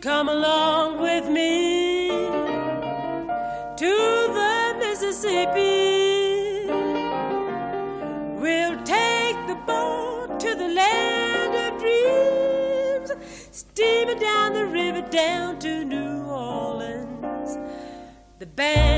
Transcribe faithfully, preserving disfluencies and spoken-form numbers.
Come along with me to the Mississippi. We'll take the boat to the land of dreams, steaming down the river down to New Orleans. The band